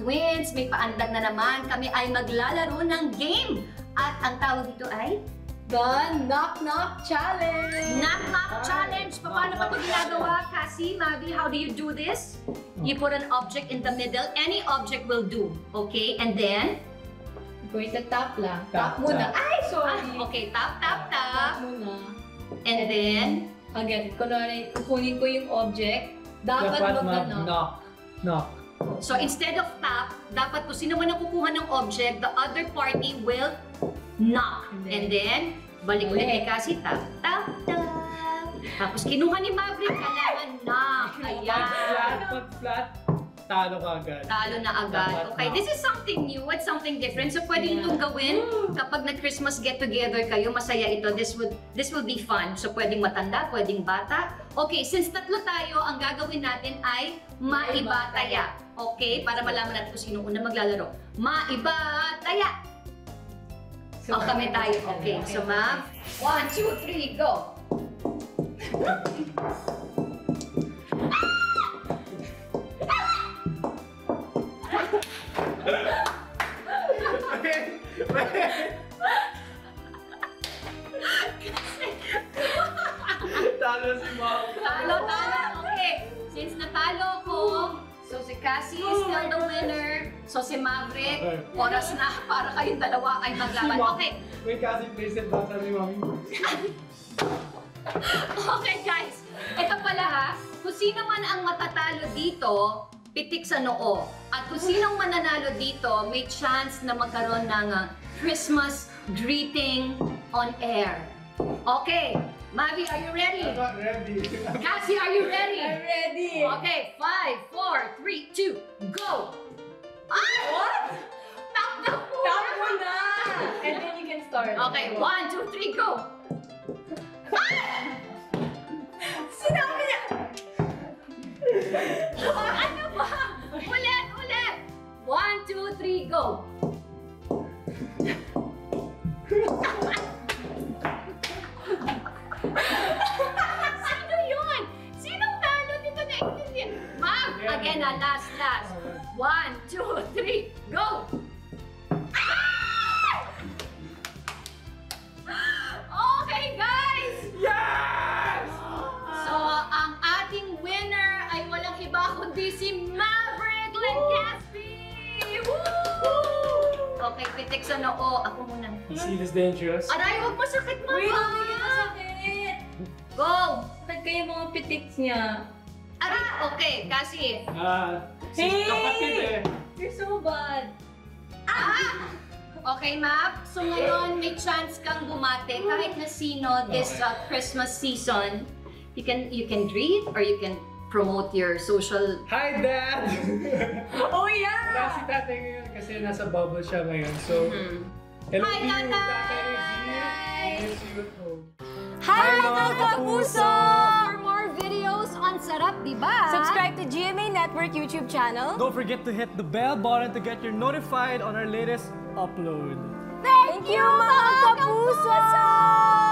twins, may paandag na naman. Kami ay maglalaro ng game. At ang tawag dito ay The Knock Knock Challenge! Knock Knock Challenge! Paano pa ito ginagawa, Cassy, Mavy? How do you do this? You put an object in the middle. Any object will do. Okay? And then? Going to tap lang. Tap muna. Ay! Sorry! Okay, tap, tap, tap. Tap muna. And then? Again, kunwari, kukunin ko yung object. Dapat mag-knock. Knock. So instead of tap, dapat kung sino man ang kukuha ng object, the other party will knock. And then, balik ulit kay Cassy, tap, tap, tap. Tapos kinuha ni Maverick, kailangan knock. Ayan. Pag-flat, talo ka agad. Talo na agad. Okay, this is something new at something different. So pwede nyo itong gawin kapag nag-Christmas get-together kayo, masaya ito. This will be fun. So pwedeng matanda, pwedeng bata. Okay, since tatlo tayo, ang gagawin natin ay maibataya. Okay, para malaman natin kung sino unang maglalaro. Maibataya! So, oh, kami tayo. Okay, so ma'am, 1, 2, 3, go! Talo si ma'am. Talo, talo. Okay, since natalo ko, so si Cassy is still the winner. So si Maverick, oras na para kayong dalawa ay maglaban. Okay. Wait, Cassy, please sit down sa ni Mami. Okay, guys. Ito pala ha. Kung sino man ang matatalo dito, pitik sa noo. At kung sinong mananalo dito, may chance na magkaroon ng Christmas greeting on air. Okay. Mavy, are you ready? I'm not ready. Cassy, are you ready? I'm ready. Okay, 5, 4, 3, 2, go! Ah! What? Tap mo na! And then you can start. Okay, 1, 2, 3, go! Ah! Sinabi niya! Ano ba? Ulit, ulit! 1, 2, 3, go! Sino yun? Sinong talo dito na itindihan? Ma'am, again na, last. 1, 2, 3, go! Ah! Okay, guys! Yes! So, ang ating winner ay walang iba kundi si Maverick and Cassy! Okay, pitik sa noo. Ako muna. You see this dangerous? Aray, huwag masakit, Ma'am! Wait, huwag masakit! Go! Sakit kayo mga pitiks niya. Aray, okay, Cassy. Hey! Kapatid eh. You're so bad. Ah! Okay, Ma'am. So ngayon, may chance kang bumate kahit na sino this Christmas season. You can greet or you can promote your social... Hi, Dad! Oh, yeah! Kasi tatay ngayon, kasi nasa bubble siya ngayon. So, hello to you, Tatay Zee. Hi, mga Kapuso! For more videos on Sarap, 'Di Ba? Subscribe to GMA Network YouTube channel. Don't forget to hit the bell button to get your notified on our latest upload. Thank you, mga Kapuso!